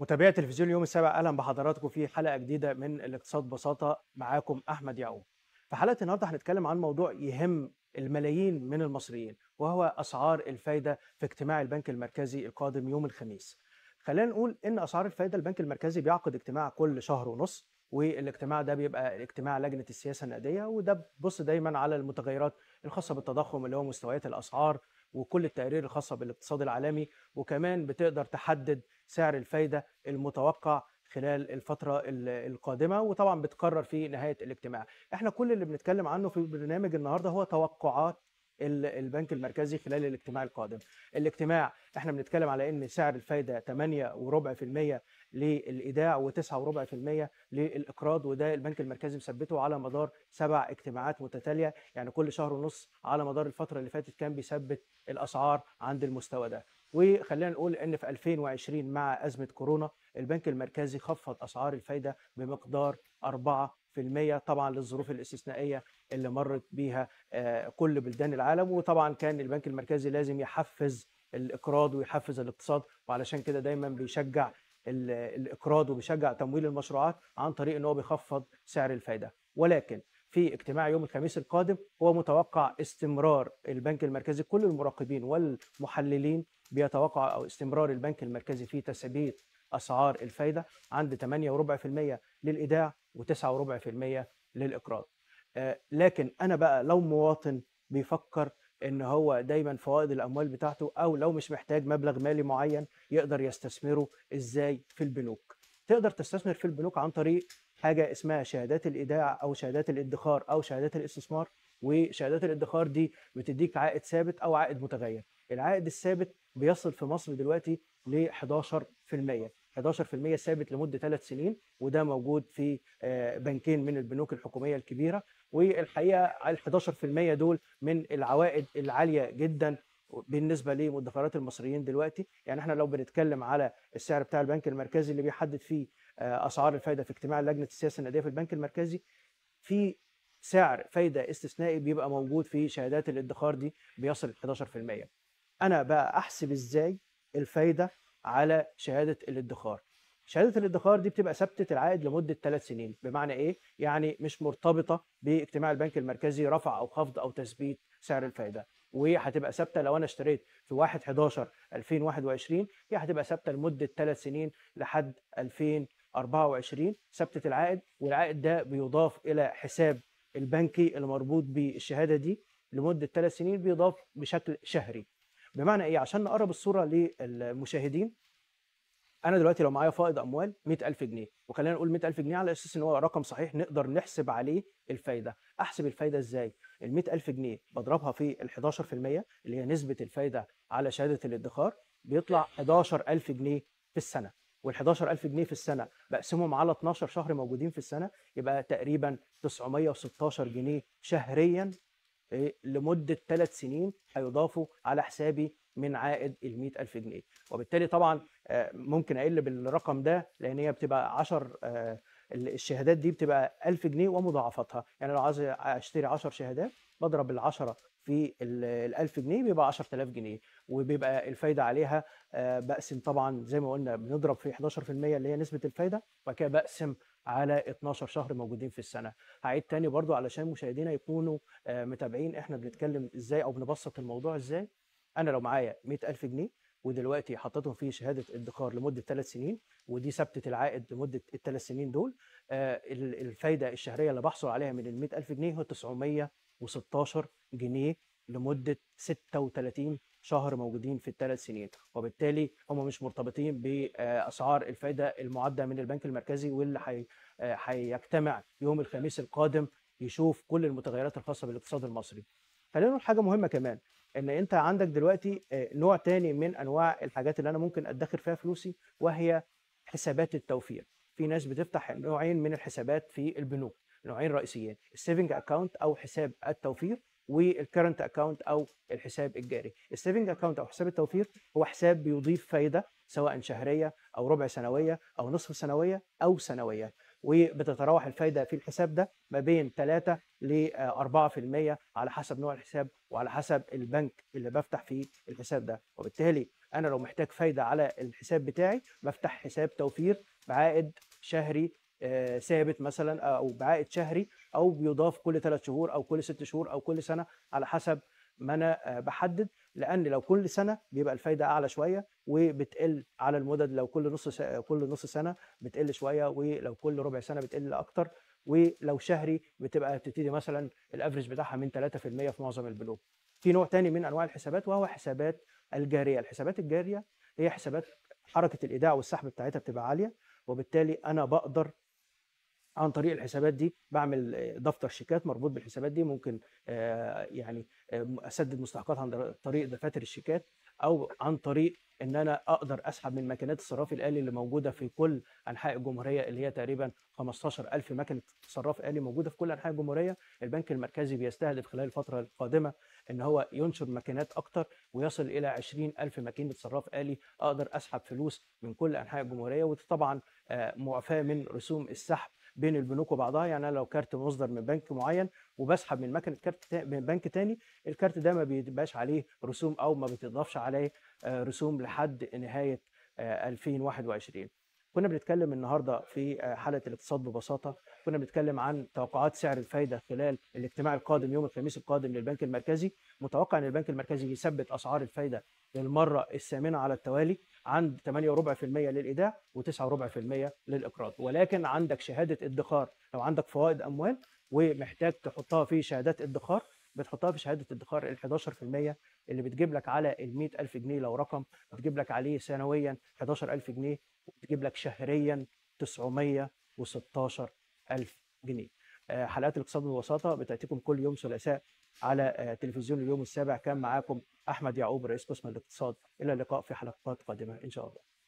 متابعي تلفزيون اليوم السابع، اهلا بحضراتكم في حلقه جديده من الاقتصاد ببساطه. معاكم احمد يعقوب. في حلقه النهارده هنتكلم عن موضوع يهم الملايين من المصريين، وهو اسعار الفايده في اجتماع البنك المركزي القادم يوم الخميس. خلينا نقول ان اسعار الفايده، البنك المركزي بيعقد اجتماع كل شهر ونص، والاجتماع ده بيبقى اجتماع لجنه السياسه النقديه، وده بيبص دايما على المتغيرات الخاصه بالتضخم اللي هو مستويات الاسعار وكل التقارير الخاصه بالاقتصاد العالمي، وكمان بتقدر تحدد سعر الفايده المتوقع خلال الفتره القادمه، وطبعا بتقرر في نهايه الاجتماع. احنا كل اللي بنتكلم عنه في برنامج النهارده هو توقعات البنك المركزي خلال الاجتماع القادم. الاجتماع احنا بنتكلم على ان سعر الفايده 8.4% للايداع و9.4% للاقراض، وده البنك المركزي مثبته على مدار 7 اجتماعات متتاليه، يعني كل شهر ونص على مدار الفتره اللي فاتت كان بيثبت الاسعار عند المستوى ده. وخلينا نقول ان في 2020 مع ازمه كورونا البنك المركزي خفض اسعار الفايده بمقدار 4%، طبعا للظروف الاستثنائيه اللي مرت بيها كل بلدان العالم، وطبعا كان البنك المركزي لازم يحفز الاقراض ويحفز الاقتصاد، وعلشان كده دايما بيشجع الاقراض وبيشجع تمويل المشروعات عن طريق ان هو بيخفض سعر الفائده. ولكن في اجتماع يوم الخميس القادم هو متوقع استمرار البنك المركزي، كل المراقبين والمحللين بيتوقع او استمرار البنك المركزي في تثبيت اسعار الفائده عند 8.4% للايداع و9.4% للاقراض. لكن انا بقى لو مواطن بيفكر ان هو دايما فوائد الاموال بتاعته، او لو مش محتاج مبلغ مالي معين يقدر يستثمره ازاي في البنوك؟ تقدر تستثمر في البنوك عن طريق حاجه اسمها شهادات الايداع او شهادات الادخار او شهادات الاستثمار. وشهادات الادخار دي بتديك عائد ثابت او عائد متغير. العائد الثابت بيصل في مصر دلوقتي ل 11% ثابت لمده 3 سنين، وده موجود في بنكين من البنوك الحكوميه الكبيره. والحقيقه ال 11% دول من العوائد العاليه جدا بالنسبه لمدخرات المصريين دلوقتي. يعني احنا لو بنتكلم على السعر بتاع البنك المركزي اللي بيحدد فيه اسعار الفائده في اجتماع لجنه السياسه النقديه في البنك المركزي، في سعر فائده استثنائي بيبقى موجود في شهادات الادخار دي بيصل 11%. انا بقى احسب ازاي الفائده على شهاده الادخار؟ شهاده الادخار دي بتبقى ثابته العائد لمده 3 سنين، بمعنى ايه؟ يعني مش مرتبطه باجتماع البنك المركزي رفع او خفض او تثبيت سعر الفائده، وهتبقى ثابته. لو انا اشتريت في 1/11/2021 هي هتبقى ثابته لمده 3 سنين لحد 2024 ثابته العائد، والعائد ده بيضاف الى حساب البنكي المربوط بالشهاده دي لمده 3 سنين، بيضاف بشكل شهري. بمعنى ايه؟ عشان نقرب الصوره للمشاهدين، انا دلوقتي لو معايا فائض اموال 100,000 جنيه، وخلينا نقول 100,000 جنيه على اساس ان هو رقم صحيح نقدر نحسب عليه الفايده. احسب الفايده ازاي؟ ال 100,000 جنيه بضربها في ال 11% اللي هي نسبه الفايده على شهاده الادخار، بيطلع 11,000 جنيه في السنه. وال 11,000 جنيه في السنه بقسمهم على 12 شهر موجودين في السنه، يبقى تقريبا 916 جنيه شهريا لمدة 3 سنين هيضافوا على حسابي من عائد ال 100,000 جنيه. وبالتالي طبعا ممكن اقل بالرقم ده، لان هي بتبقى 10، الشهادات دي بتبقى 1000 جنيه ومضاعفاتها. يعني لو عايز اشتري 10 شهادات بضرب ال10 في ال 1000 جنيه بيبقى 10,000 جنيه، وبيبقى الفايده عليها بقسم طبعا زي ما قلنا بنضرب في 11% اللي هي نسبه الفايده، وبعد كده بقسم على 12 شهر موجودين في السنه. هعيد تاني برضو علشان مشاهدينا يكونوا متابعين احنا بنتكلم ازاي او بنبسط الموضوع ازاي. انا لو معايا 100,000 جنيه ودلوقتي حطيتهم في شهاده ادخار لمده 3 سنين، ودي ثابته العائد لمده ال3 سنين دول، الفايده الشهريه اللي بحصل عليها من ال 100,000 جنيه هو 916 جنيه لمده 36 شهر موجودين في ال3 سنين، وبالتالي هم مش مرتبطين باسعار الفائده المعده من البنك المركزي، واللي هيجتمع يوم الخميس القادم يشوف كل المتغيرات الخاصه بالاقتصاد المصري. خلينا نقول حاجه مهمه كمان، ان انت عندك دلوقتي نوع تاني من انواع الحاجات اللي انا ممكن ادخر فيها فلوسي، وهي حسابات التوفير. في ناس بتفتح نوعين من الحسابات في البنوك، نوعين رئيسيين، السيفنج اكاونت او حساب التوفير، والكرنت اكاونت او الحساب الجاري. السيفنج اكاونت او حساب التوفير هو حساب بيضيف فايده سواء شهريه او ربع سنويه او نصف سنويه او سنويه. وبتتراوح الفايده في الحساب ده ما بين 3 ل 4% على حسب نوع الحساب وعلى حسب البنك اللي بفتح فيه الحساب ده، وبالتالي انا لو محتاج فايده على الحساب بتاعي بفتح حساب توفير بعائد شهري ثابت مثلا او بعائد شهري او بيضاف كل 3 شهور او كل 6 شهور او كل سنه على حسب ما انا بحدد، لان لو كل سنه بيبقى الفايده اعلى شويه وبتقل على المدد، لو كل نص سنه بتقل شويه، ولو كل ربع سنه بتقل اكتر، ولو شهري بتبقى بتبتدي مثلا الافريج بتاعها من 3% في معظم البنوك. في نوع ثاني من انواع الحسابات وهو حسابات الجاريه، الحسابات الجاريه هي حسابات حركه الايداع والسحب بتاعتها بتبقى عاليه، وبالتالي انا بقدر عن طريق الحسابات دي بعمل دفتر شيكات مربوط بالحسابات دي، ممكن يعني اسدد مستحقات عن طريق دفاتر الشيكات او عن طريق ان انا اقدر اسحب من ماكينات الصراف الالي اللي موجوده في كل انحاء الجمهوريه، اللي هي تقريبا 15000 ماكينه صراف الي موجوده في كل انحاء الجمهوريه. البنك المركزي بيستهدف خلال الفتره القادمه ان هو ينشر ماكينات اكتر ويصل الى 20000 ماكينه صراف الي اقدر اسحب فلوس من كل انحاء الجمهوريه، وطبعا معفاه من رسوم السحب بين البنوك وبعضها. يعني انا لو كارت مصدر من بنك معين وبسحب من مكنه كارت من بنك تاني، الكارت ده ما بيبقاش عليه رسوم او ما بتضافش عليه رسوم لحد نهايه 2021. كنا بنتكلم النهارده في حلقه الاقتصاد ببساطه، كنا بنتكلم عن توقعات سعر الفايده خلال الاجتماع القادم يوم الخميس القادم للبنك المركزي. متوقع ان البنك المركزي يثبت اسعار الفايده للمره الثامنه على التوالي عند 8.4% للايداع و9.4% للاقراض، ولكن عندك شهاده ادخار. لو عندك فوائد اموال ومحتاج تحطها في شهادات ادخار، بتحطها في شهاده ادخار ال 11% اللي بتجيب لك على ال 100000 جنيه، لو رقم بتجيب لك عليه سنويا 11000 جنيه وبتجيب لك شهريا 916000 جنيه. حلقات الاقتصاد ببساطه بتاتيكم كل يوم ثلاثاء على تلفزيون اليوم السابع. كان معاكم احمد يعقوب رئيس قسم الاقتصاد، الى اللقاء في حلقات قادمه ان شاء الله.